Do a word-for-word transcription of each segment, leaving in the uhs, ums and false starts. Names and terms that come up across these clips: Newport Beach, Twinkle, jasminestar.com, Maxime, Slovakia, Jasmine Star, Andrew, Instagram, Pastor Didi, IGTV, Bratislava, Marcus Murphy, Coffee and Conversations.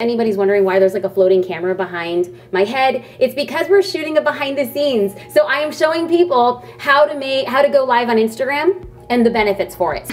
Anybody's wondering why there's like a floating camera behind my head, it's because we're shooting a behind the scenes. So I am showing people how to make, how to go live on Instagram and the benefits for it.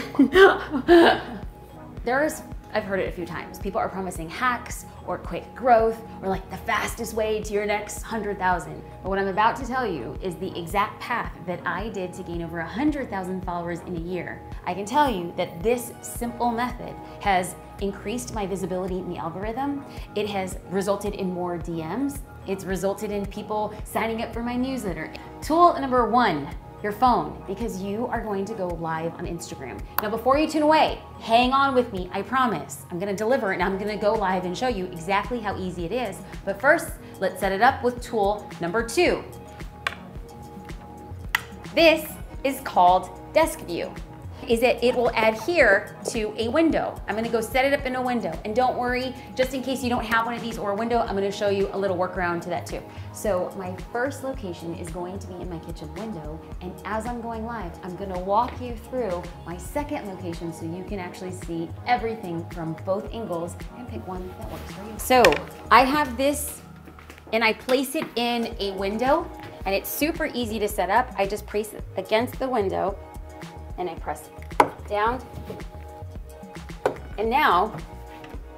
There's, I've heard it a few times, people are promising hacks or quick growth or like the fastest way to your next one hundred thousand. But what I'm about to tell you is the exact path that I did to gain over one hundred thousand followers in a year. I can tell you that this simple method has increased my visibility in the algorithm. It has resulted in more D Ms. It's resulted in people signing up for my newsletter. Tool number one, your phone, because you are going to go live on Instagram. Now, before you tune away, hang on with me, I promise. I'm gonna deliver and I'm gonna go live and show you exactly how easy it is. But first, let's set it up with tool number two. This is called desk view. Is that it will adhere to a window. I'm gonna go set it up in a window. And don't worry, just in case you don't have one of these or a window, I'm gonna show you a little workaround to that too. So my first location is going to be in my kitchen window, and as I'm going live, I'm gonna walk you through my second location so you can actually see everything from both angles and pick one that works for you. So I have this and I place it in a window, and it's super easy to set up. I just place it against the window and I press down, and now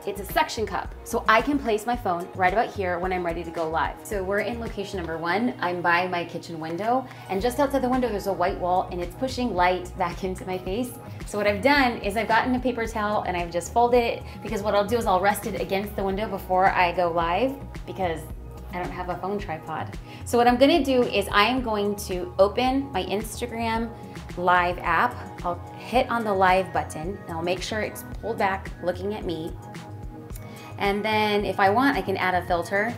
it's a suction cup. So I can place my phone right about here when I'm ready to go live. So we're in location number one. I'm by my kitchen window, and just outside the window there's a white wall, and it's pushing light back into my face. So what I've done is I've gotten a paper towel and I've just folded it, because what I'll do is I'll rest it against the window before I go live, because I don't have a phone tripod. So what I'm gonna do is I am going to open my Instagram Live app. I'll hit on the live button and I'll make sure it's pulled back looking at me. And then if I want, I can add a filter.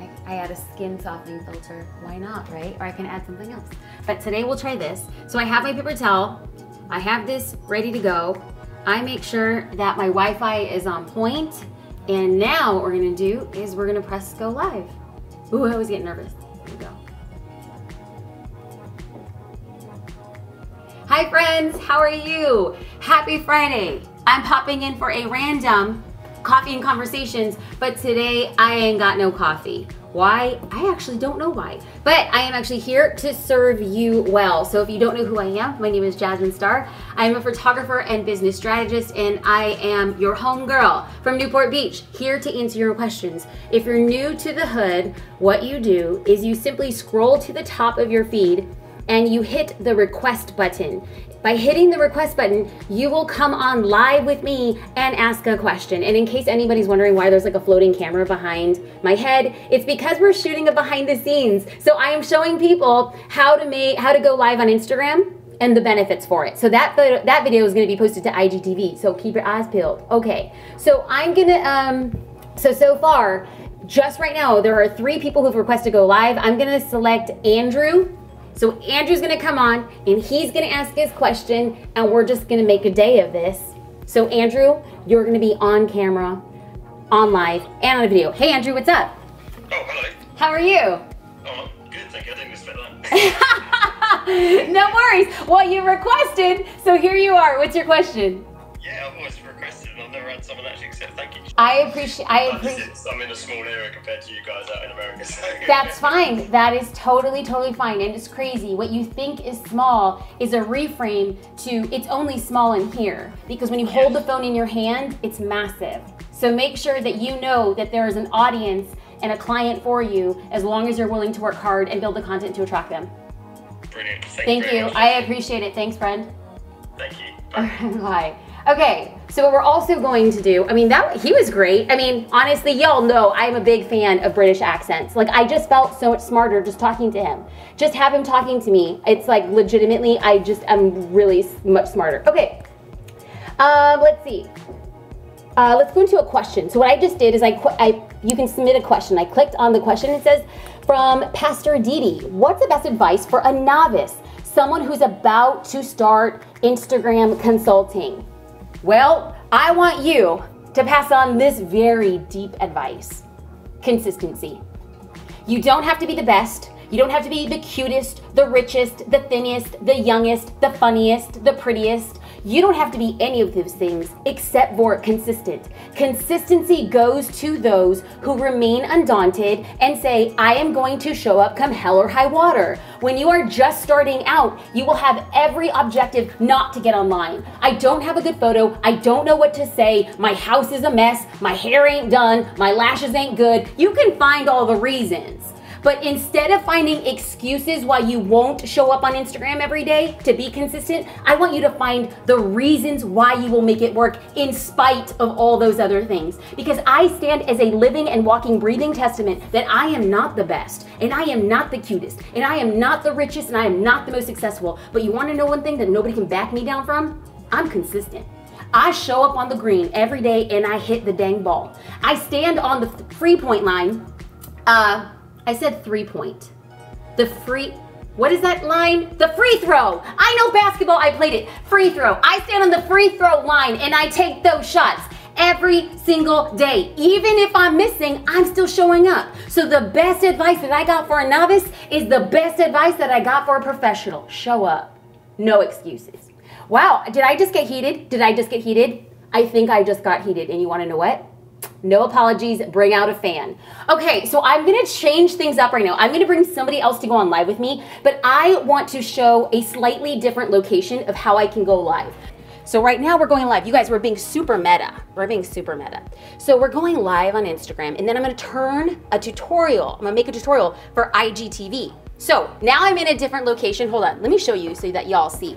I, I add a skin softening filter. Why not, right? Or I can add something else. But today we'll try this. So I have my paper towel. I have this ready to go. I make sure that my Wi-Fi is on point. And now what we're gonna do is we're gonna press go live. Ooh, I always get nervous. Here we go. Hi friends, how are you? Happy Friday. I'm popping in for a random coffee and conversations, but today I ain't got no coffee. Why? I actually don't know why, but I am actually here to serve you well. So if you don't know who I am, my name is Jasmine Star. I am a photographer and business strategist, and I am your homegirl from Newport Beach, here to answer your questions. If you're new to the hood, what you do is you simply scroll to the top of your feed and you hit the request button. By hitting the request button, you will come on live with me and ask a question. And in case anybody's wondering why there's like a floating camera behind my head, it's because we're shooting a behind the scenes. So I am showing people how to make, how to go live on Instagram and the benefits for it. So that, that video is gonna be posted to I G T V, so keep your eyes peeled. Okay, so I'm gonna, um, so, so far, just right now, there are three people who've requested go live. I'm gonna select Andrew. So Andrew's gonna come on and he's gonna ask his question, and we're just gonna make a day of this. So Andrew, you're gonna be on camera, on live, and on a video. Hey Andrew, what's up? Oh, hello. How are you? Oh, good, thank you. I didn't expect that. No worries. Well, you requested, so here you are. What's your question? Yeah, I've always requested and I've never had someone actually accept. Thank you. I appreciate, I appreciate. I'm in a small area compared to you guys out in America. So that's fine. That is totally, totally fine. And it's crazy. What you think is small is a reframe to it's only small in here, because when you hold the phone in your hand, it's massive. So make sure that you know that there is an audience and a client for you, as long as you're willing to work hard and build the content to attract them. Brilliant. Thank, Thank you. Much. I appreciate it. Thanks, friend. Thank you. Bye. Bye. Okay, so what we're also going to do, I mean, that he was great. I mean, honestly, y'all know I'm a big fan of British accents. Like, I just felt so much smarter just talking to him. Just have him talking to me. It's like, legitimately, I just am really much smarter. Okay, um, let's see. Uh, let's go into a question. So what I just did is I, I, you can submit a question. I clicked on the question. It says, from Pastor Didi, what's the best advice for a novice, someone who's about to start Instagram consulting? Well, I want you to pass on this very deep advice. Consistency. You don't have to be the best. You don't have to be the cutest, the richest, the thinnest, the youngest, the funniest, the prettiest. You don't have to be any of those things except for consistent. Consistency goes to those who remain undaunted and say, I am going to show up come hell or high water. When you are just starting out, you will have every objective not to get online. I don't have a good photo. I don't know what to say. My house is a mess. My hair ain't done. My lashes ain't good. You can find all the reasons. But instead of finding excuses why you won't show up on Instagram every day to be consistent, I want you to find the reasons why you will make it work in spite of all those other things. Because I stand as a living and walking, breathing testament that I am not the best, and I am not the cutest, and I am not the richest, and I am not the most successful. But you want to know one thing that nobody can back me down from? I'm consistent. I show up on the green every day and I hit the dang ball. I stand on the free point line. Uh, I said three point. The free, what is that line? The free throw. I know basketball, I played it. Free throw. I stand on the free throw line and I take those shots every single day. Even if I'm missing, I'm still showing up. So the best advice that I got for a novice is the best advice that I got for a professional. Show up. No excuses. Wow, did I just get heated? Did I just get heated? I think I just got heated, and you wanna know what? No apologies, bring out a fan. Okay, so I'm gonna change things up right now. I'm gonna bring somebody else to go on live with me, but I want to show a slightly different location of how I can go live. So right now we're going live. You guys, we're being super meta. We're being super meta. So we're going live on Instagram, and then I'm gonna turn a tutorial. I'm gonna make a tutorial for I G T V. So now I'm in a different location. Hold on, let me show you so that y'all see.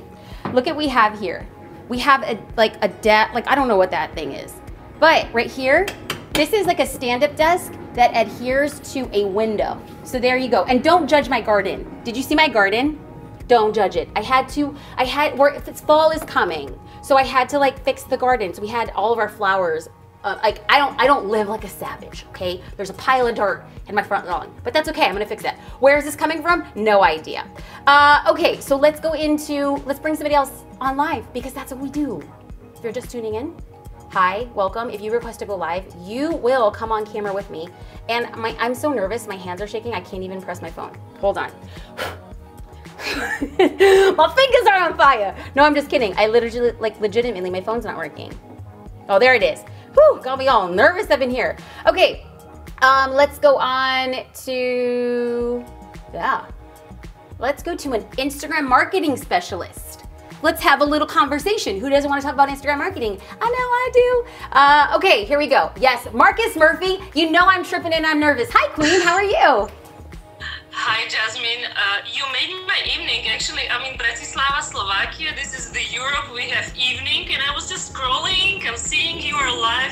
Look at what we have here. We have a, like a desk, like I don't know what that thing is. But right here, this is like a stand-up desk that adheres to a window. So there you go. And don't judge my garden. Did you see my garden? Don't judge it. I had to, I had, where fall is coming. So I had to like fix the garden. So we had all of our flowers. Uh, like I don't, I don't live like a savage, okay? There's a pile of dirt in my front lawn, but that's okay, I'm gonna fix that. Where is this coming from? No idea. Uh, okay, so let's go into, let's bring somebody else on live because that's what we do. If you're just tuning in, hi, welcome. If you request to go live, you will come on camera with me. And my, I'm so nervous, my hands are shaking, I can't even press my phone. Hold on. My fingers are on fire. No, I'm just kidding. I literally, like legitimately, my phone's not working. Oh, there it is. Whew, got me all nervous up in here. Okay, um, let's go on to, yeah. Let's go to an Instagram marketing specialist. Let's have a little conversation. Who doesn't want to talk about Instagram marketing? I know I do. Uh, okay, here we go. Yes, Marcus Murphy. You know I'm tripping and I'm nervous. Hi, Queen. How are you? Hi, Jasmine. Uh, you made my evening. Actually, I'm in Bratislava, Slovakia. This is the Europe we have evening, and I was just scrolling. I'm seeing you are live.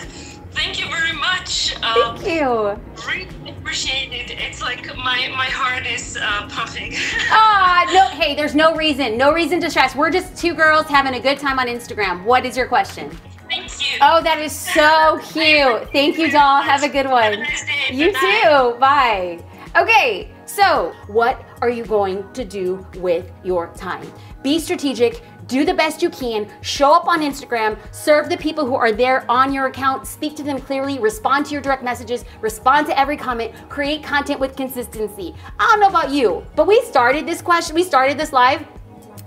Thank you very much. Uh, Thank you. Really appreciate it. It's like my my heart is uh, pumping. Ah, oh, no. Hey, there's no reason. No reason to stress. We're just two girls having a good time on Instagram. What is your question? Thank you. Oh, that is so cute. Thank you, doll. Have a good one. Have a nice day. You too. Bye. Okay. So, what are you going to do with your time? Be strategic, do the best you can, show up on Instagram, serve the people who are there on your account, speak to them clearly, respond to your direct messages, respond to every comment, create content with consistency. I don't know about you, but we started this question, we started this live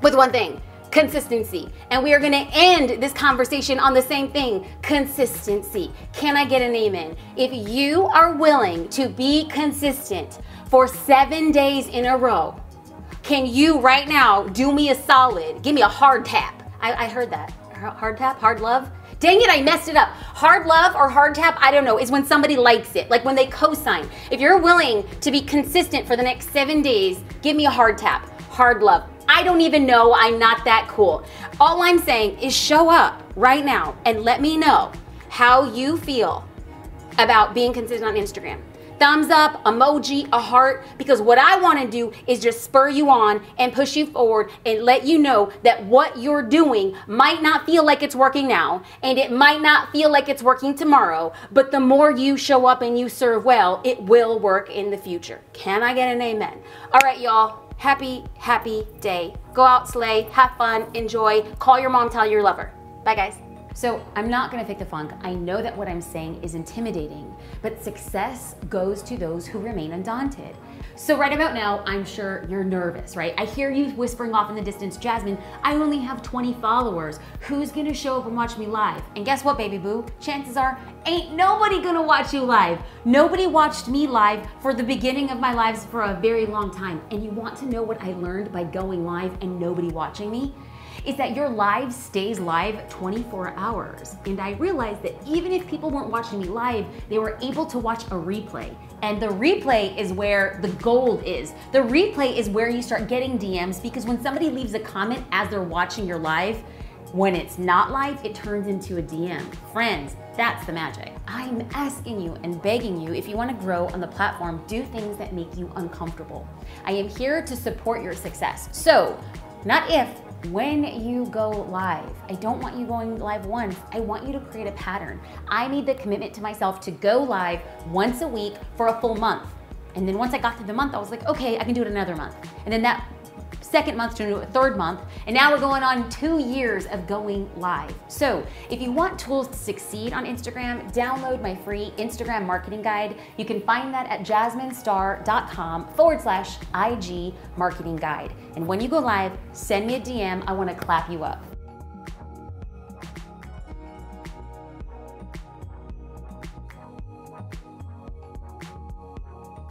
with one thing, consistency. And we are gonna end this conversation on the same thing, consistency. Can I get an amen? If you are willing to be consistent for seven days in a row, can you right now do me a solid? Give me a hard tap. I, I heard that. Hard tap? Hard love? Dang it, I messed it up. Hard love or hard tap, I don't know, is when somebody likes it, like when they co-sign. If you're willing to be consistent for the next seven days, give me a hard tap, hard love. I don't even know, I'm not that cool. All I'm saying is show up right now and let me know how you feel about being consistent on Instagram. Thumbs up, emoji, a heart, because what I want to do is just spur you on and push you forward and let you know that what you're doing might not feel like it's working now and it might not feel like it's working tomorrow, but the more you show up and you serve well, it will work in the future. Can I get an amen? All right, y'all. Happy, happy day. Go out, slay, have fun, enjoy, call your mom, tell your lover. Bye, guys. So I'm not gonna pick the funk. I know that what I'm saying is intimidating, but success goes to those who remain undaunted. So right about now, I'm sure you're nervous, right? I hear you whispering off in the distance, Jasmine, I only have twenty followers. Who's gonna show up and watch me live? And guess what, baby boo? Chances are, ain't nobody gonna watch you live. Nobody watched me live for the beginning of my lives for a very long time. And you want to know what I learned by going live and nobody watching me? Is that your live stays live twenty-four hours. And I realized that even if people weren't watching me live, they were able to watch a replay. And the replay is where the gold is. The replay is where you start getting D Ms, because when somebody leaves a comment as they're watching your live, when it's not live, it turns into a D M. Friends, that's the magic. I'm asking you and begging you, if you want to grow on the platform, do things that make you uncomfortable. I am here to support your success. So, not if, when you go live. I don't want you going live once. I want you to create a pattern. I made the commitment to myself to go live once a week for a full month. And then once I got through the month, I was like, okay, I can do it another month. And then that second month to a third month, and now we're going on two years of going live. So if you want tools to succeed on Instagram, download my free Instagram marketing guide. You can find that at jasminestar.com forward slash IG marketing guide. And when you go live, send me a D M. I want to clap you up.